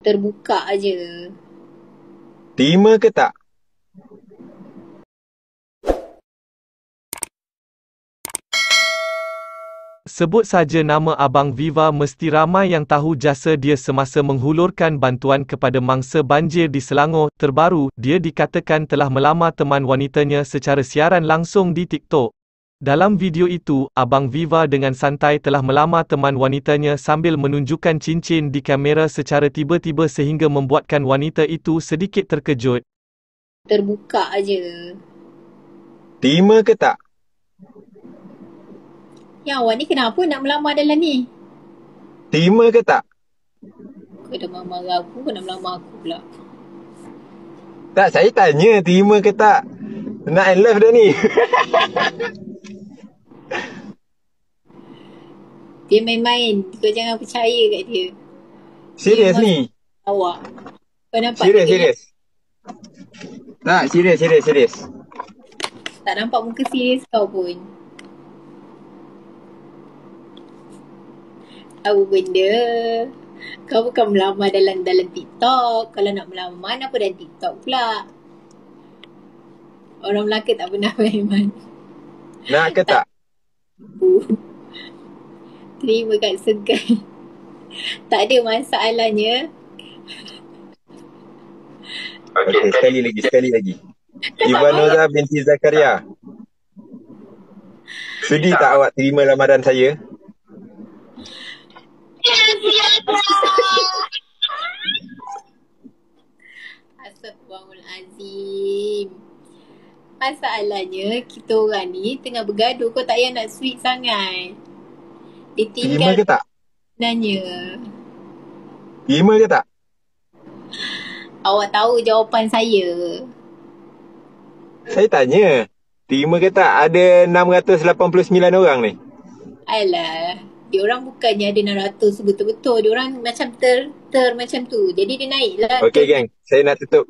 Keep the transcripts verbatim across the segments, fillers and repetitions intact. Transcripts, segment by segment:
Terbuka aje. Terima ke tak? Sebut saja nama Abang Viva, mesti ramai yang tahu jasa dia semasa menghulurkan bantuan kepada mangsa banjir di Selangor. Terbaru, dia dikatakan telah melamar teman wanitanya secara siaran langsung di TikTok. Dalam video itu, Abang Viva dengan santai telah melamar teman wanitanya sambil menunjukkan cincin di kamera secara tiba-tiba sehingga membuatkan wanita itu sedikit terkejut. Terbuka aje. Terima ke tak? Ya, awak ni kenapa nak melamar dalam ni? Terima ke tak? Kau dah marah aku, kau nak melamar aku pula. Tak, saya tanya terima ke tak? Nak in love dah ni. Dia main-main. Kau jangan percaya kat dia. Serius ni? Awak. Kau nampak? Serius, serius. Tak, serius, serius, serius. Tak nampak muka serius kau pun. Apa benda? Kau bukan melamar dalam dalam TikTok. Kalau nak melamar, kenapa dalam TikTok pula? Orang Melaka tak pernah main-main. Nak ke tak? Uh, terima kat segan. Tak ada masalahnya. Okey, sekali lagi, sekali lagi. Ivanoza binti Zakaria. Sudi tak awak terima lamaran saya? Astagfirullahalazim. Masalahnya, kita orang ni tengah bergaduh. Kau tak payah nak sweet sangat. Dia tinggal... Terima ke tak? Nanya. Terima ke tak? Awak tahu jawapan saya. Saya tanya. Terima ke tak? Ada enam ratus lapan puluh sembilan orang ni. Alah. Dia orang bukannya ada enam ratus betul-betul. Dia orang macam ter-ter macam tu. Jadi dia naik lah. Okey geng. Saya nak tutup.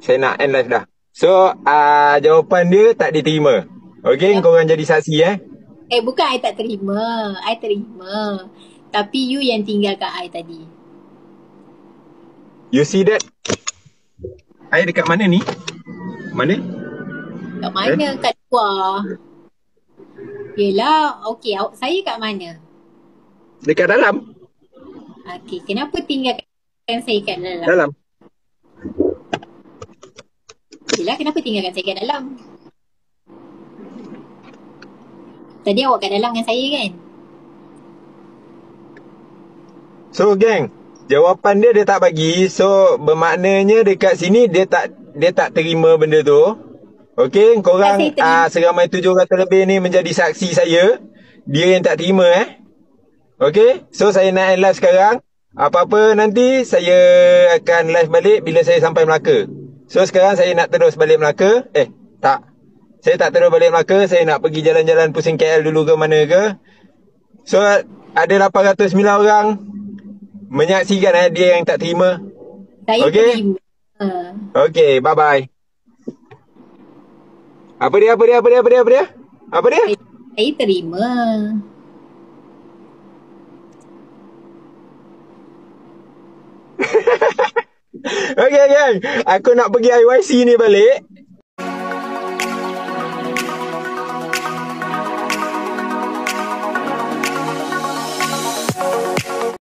Saya nak end live dah. So, uh, jawapan dia tak diterima. Okay, korang jadi saksi eh. Eh, bukan I tak terima. I terima. Tapi you yang tinggalkan I tadi. You see that? I dekat mana ni? Mana? Kat mana? Eh? Kat luar. Yelah, okay. Saya kat mana? Dekat dalam. Okay, kenapa tinggalkan saya kat dalam? Dalam. Yelah, kenapa tinggalkan saya kat dalam? Tadi awak kat dalam dengan saya kan? So geng, jawapan dia dia tak bagi. So bermaknanya dekat sini dia tak dia tak terima benda tu. Okey, korang uh, seramai tujuh ratus lebih ni menjadi saksi saya. Dia yang tak terima eh. Okey, so saya nak end live sekarang. Apa-apa nanti saya akan live balik bila saya sampai Melaka. So sekarang saya nak terus balik Melaka. Eh tak, saya tak terus balik Melaka. Saya nak pergi jalan-jalan pusing K L dulu ke mana ke. So ada lapan ratus sembilan orang menyaksikan eh, dia yang tak terima. Saya okay? terima. Okay, bye bye. Apa dia, apa dia, apa dia, apa dia, apa dia? Apa dia? Saya, saya terima. Okay, gang. Aku nak pergi I Y C ni balik.